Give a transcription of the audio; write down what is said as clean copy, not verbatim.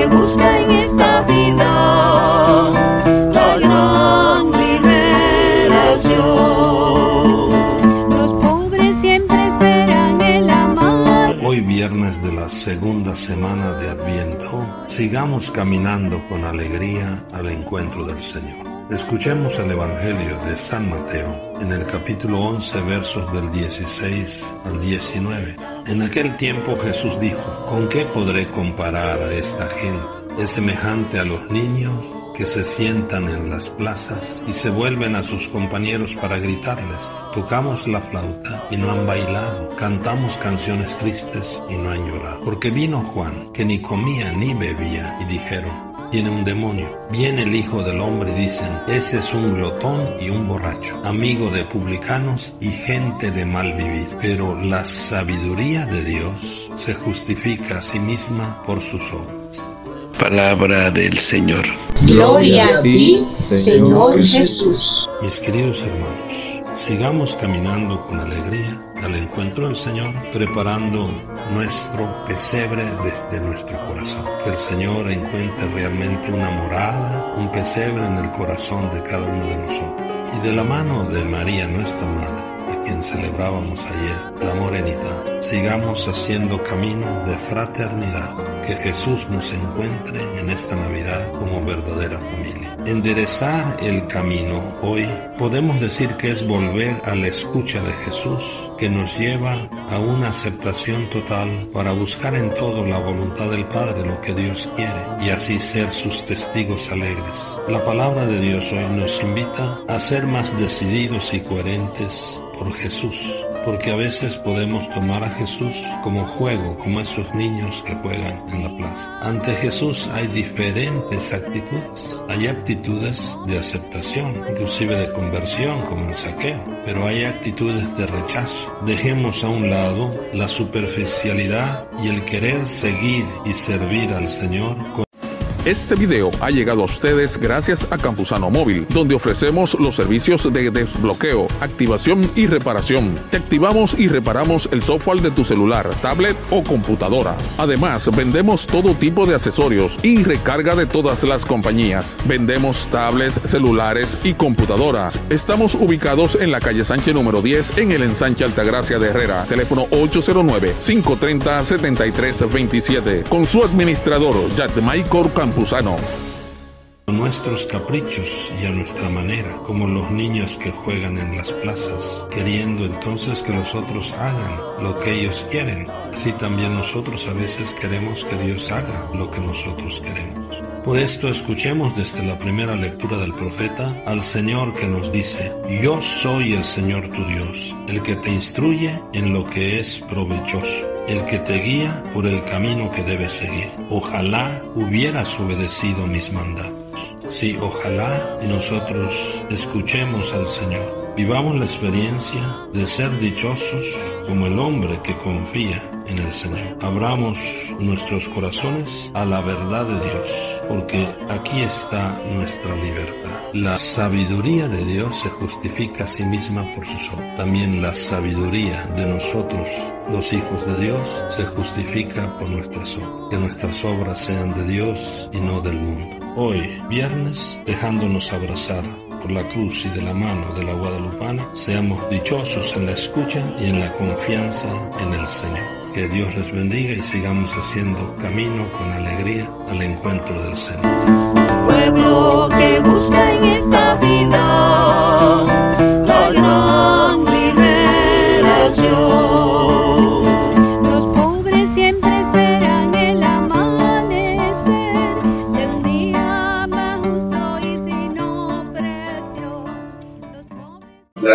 que busca en esta vida la gran liberación. Los pobres siempre esperan el amor. Hoy viernes de la segunda semana de Adviento, sigamos caminando con alegría al encuentro del Señor. Escuchemos el Evangelio de San Mateo en el capítulo 11, versos del 16 al 19. En aquel tiempo Jesús dijo: ¿Con qué podré comparar a esta gente? Es semejante a los niños que se sientan en las plazas y se vuelven a sus compañeros para gritarles: tocamos la flauta y no han bailado, cantamos canciones tristes y no han llorado. Porque vino Juan, que ni comía ni bebía, y dijeron: tiene un demonio. Viene el Hijo del Hombre, dicen, ese es un glotón y un borracho, amigo de publicanos y gente de mal vivir. Pero la sabiduría de Dios se justifica a sí misma por sus obras. Palabra del Señor. Gloria a ti, Señor Jesús. Mis queridos hermanos, sigamos caminando con alegría al encuentro del Señor, preparando nuestro pesebre desde nuestro corazón. Que el Señor encuentre realmente una morada, un pesebre en el corazón de cada uno de nosotros. Y de la mano de María, nuestra Madre, a quien celebrábamos ayer, la Morenita, sigamos haciendo camino de fraternidad. Que Jesús nos encuentre en esta Navidad como verdadera familia. Enderezar el camino hoy, podemos decir que es volver a la escucha de Jesús, que nos lleva a una aceptación total para buscar en todo la voluntad del Padre, lo que Dios quiere, y así ser sus testigos alegres. La palabra de Dios hoy nos invita a ser más decididos y coherentes por Jesús, porque a veces podemos tomar a Jesús como juego, como esos niños que juegan en la plaza. Ante Jesús hay diferentes actitudes, hay actitudes de aceptación, inclusive de conversión, como el Saqueo, pero hay actitudes de rechazo. Dejemos a un lado la superficialidad y el querer seguir y servir al Señor con... Este video ha llegado a ustedes gracias a Campusano Móvil, donde ofrecemos los servicios de desbloqueo, activación y reparación. Te activamos y reparamos el software de tu celular, tablet o computadora. Además, vendemos todo tipo de accesorios y recarga de todas las compañías. Vendemos tablets, celulares y computadoras. Estamos ubicados en la calle Sánchez número 10, en el Ensanche Altagracia de Herrera. Teléfono 809-530-7327. Con su administrador, Jack Michael Campuzano. Nuestros caprichos y a nuestra manera, como los niños que juegan en las plazas, queriendo entonces que los otros hagan lo que ellos quieren, así también nosotros a veces queremos que Dios haga lo que nosotros queremos. Por esto escuchemos desde la primera lectura del profeta al Señor, que nos dice: yo soy el Señor tu Dios, el que te instruye en lo que es provechoso, el que te guía por el camino que debes seguir. Ojalá hubieras obedecido mis mandatos. Sí, ojalá y nosotros escuchemos al Señor. Vivamos la experiencia de ser dichosos como el hombre que confía en el Señor. Abramos nuestros corazones a la verdad de Dios, porque aquí está nuestra libertad. La sabiduría de Dios se justifica a sí misma por sus obras. También la sabiduría de nosotros, los hijos de Dios, se justifica por nuestras obras. Que nuestras obras sean de Dios y no del mundo. Hoy, viernes, dejándonos abrazar por la cruz y de la mano de la Guadalupana, seamos dichosos en la escucha y en la confianza en el Señor. Que Dios les bendiga y sigamos haciendo camino con alegría al encuentro del Señor. Pueblo que busca en esta vida la gran liberación. Los pobres siempre esperan el amanecer de un día más justo y sin opresión. La